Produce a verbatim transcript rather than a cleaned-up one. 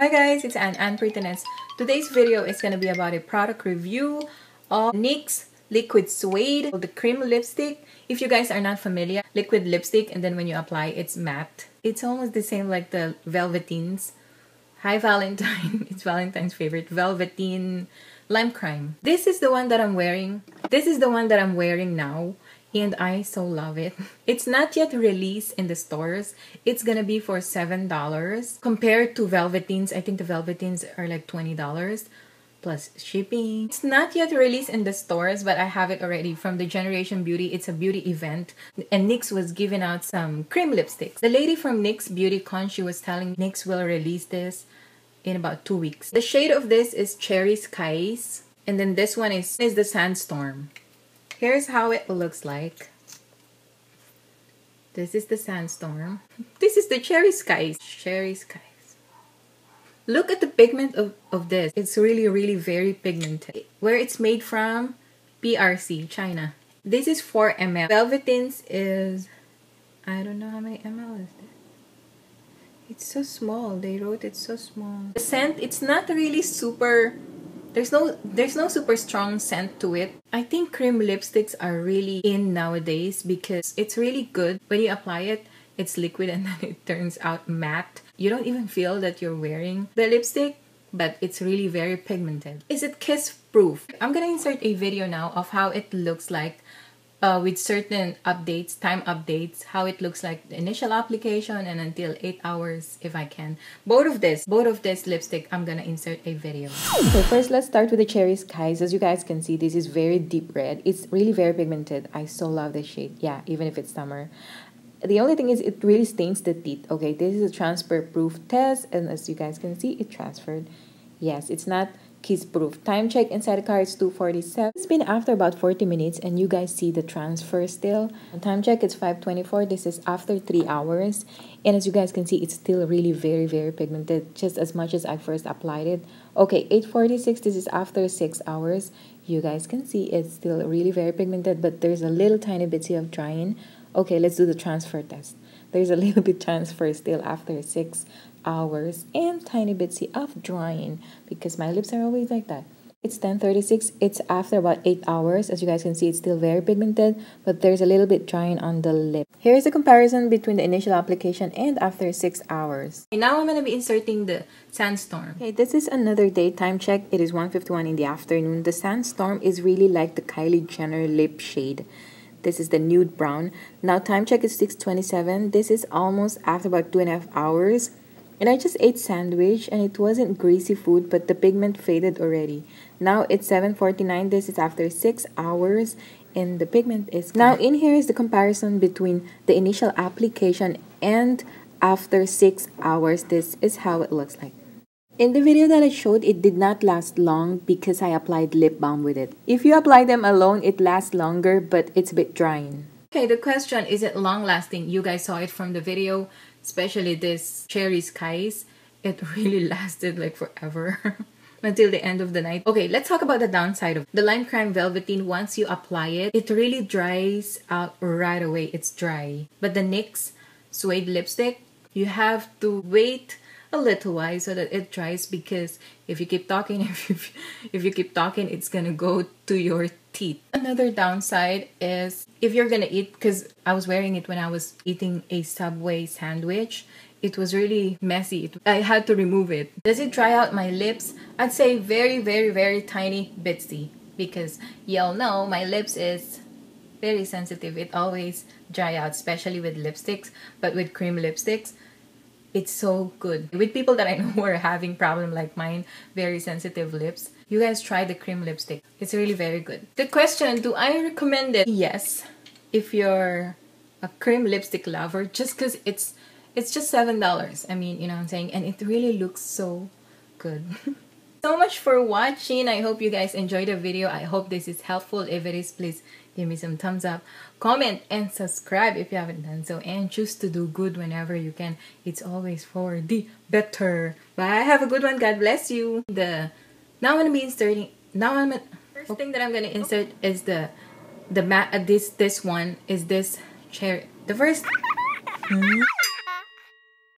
Hi guys, it's Anne, Anne Prettiness. Today's video is going to be about a product review of NYX Liquid Suede, the cream lipstick. If you guys are not familiar, liquid lipstick and then when you apply, it's matte. It's almost the same like the Velvetines. Hi Valentine, it's Valentine's favorite, Velveteen Lime Crime. This is the one that I'm wearing. This is the one that I'm wearing now. And I so love it. It's not yet released in the stores. It's gonna be for seven dollars. Compared to Velvetines, I think the Velvetines are like twenty dollars plus shipping. It's not yet released in the stores, but I have it already from the Generation Beauty. It's a beauty event. And NYX was giving out some cream lipsticks. The lady from NYX Beauty Con, she was telling me NYX will release this in about two weeks. The shade of this is Cherry Skies. And then this one is, is the Sandstorm. Here's how it looks like. This is the Sandstorm. This is the Cherry Skies. Cherry Skies. Look at the pigment of, of this. It's really, really very pigmented. Where it's made from, P R C, China. This is four milliliters. Velvetines is, I don't know how many milliliters is this. It's so small. They wrote it so small. The scent, it's not really super... There's no there's no super strong scent to it. I think cream lipsticks are really in nowadays because it's really good. When you apply it, it's liquid and then it turns out matte. You don't even feel that you're wearing the lipstick, but it's really very pigmented. Is it kiss proof? I'm gonna insert a video now of how it looks like uh, with certain updates, time updates, how it looks like the initial application and until eight hours if I can. Both of this, both of this lipstick, I'm gonna insert a video. So first, let's start with the Cherry Skies. As you guys can see, this is very deep red. It's really very pigmented. I so love this shade. Yeah, even if it's summer. The only thing is it really stains the teeth. Okay, this is a transfer proof test and as you guys can see, it transferred. Yes, it's not kiss proof. Time check inside the car, it's two forty-seven. It's been after about forty minutes and you guys see the transfer still. Time check, it's five twenty-four. This is after three hours and as you guys can see, it's still really very very pigmented, just as much as I first applied it. Okay, eight forty-six. This is after six hours. You guys can see it's still really very pigmented, but there's a little tiny bit of drying. Okay, let's do the transfer test. There's a little bit transfer still after six hours and tiny bitsy of drying because my lips are always like that. It's ten thirty-six. It's after about eight hours. As you guys can see, it's still very pigmented, but there's a little bit drying on the lip. Here is a comparison between the initial application and after six hours. Okay, now I'm going to be inserting the Sandstorm. Okay, this is another day. Time check. It is one fifty-one in the afternoon. The Sandstorm is really like the Kylie Jenner lip shade. This is the nude brown. Now time check is six twenty-seven. This is almost after about two and a half hours. And I just ate sandwich and it wasn't greasy food, but the pigment faded already. Now it's seven forty-nine. This is after six hours and the pigment is... Now in here is the comparison between the initial application and after six hours. This is how it looks like. In the video that I showed, it did not last long because I applied lip balm with it. If you apply them alone, it lasts longer, but it's a bit drying. Okay, the question, is it long lasting? You guys saw it from the video, especially this Cherry Skies. It really lasted like forever until the end of the night. Okay, let's talk about the downside of it. The Lime Crime Velveteen, once you apply it, it really dries out right away. It's dry. But the NYX Suede lipstick, you have to wait a little while so that it dries, because if you keep talking, if you, if you keep talking, it's gonna go to your teeth. Another downside is if you're gonna eat, because I was wearing it when I was eating a Subway sandwich, it was really messy. I had to remove it. Does it dry out my lips? I'd say very very very tiny bitsy, because y'all know my lips is very sensitive. It always dry out, especially with lipsticks, but with cream lipsticks it's so good. With people that I know who are having problem like mine, very sensitive lips, you guys try the cream lipstick. It's really very good. The question, do I recommend it? Yes, if you're a cream lipstick lover, just because it's it's just seven dollars. I mean, you know what I'm saying? And it really looks so good. So much for watching. I hope you guys enjoyed the video. I hope this is helpful. If it is, please give me some thumbs up, comment, and subscribe if you haven't done so, and choose to do good whenever you can. It's always for the better. Bye, have a good one. God bless you. The now I'm gonna be inserting. Now I'm gonna, first thing that I'm gonna insert is the the mat. Uh, this this one is this cherry. The first. Hmm?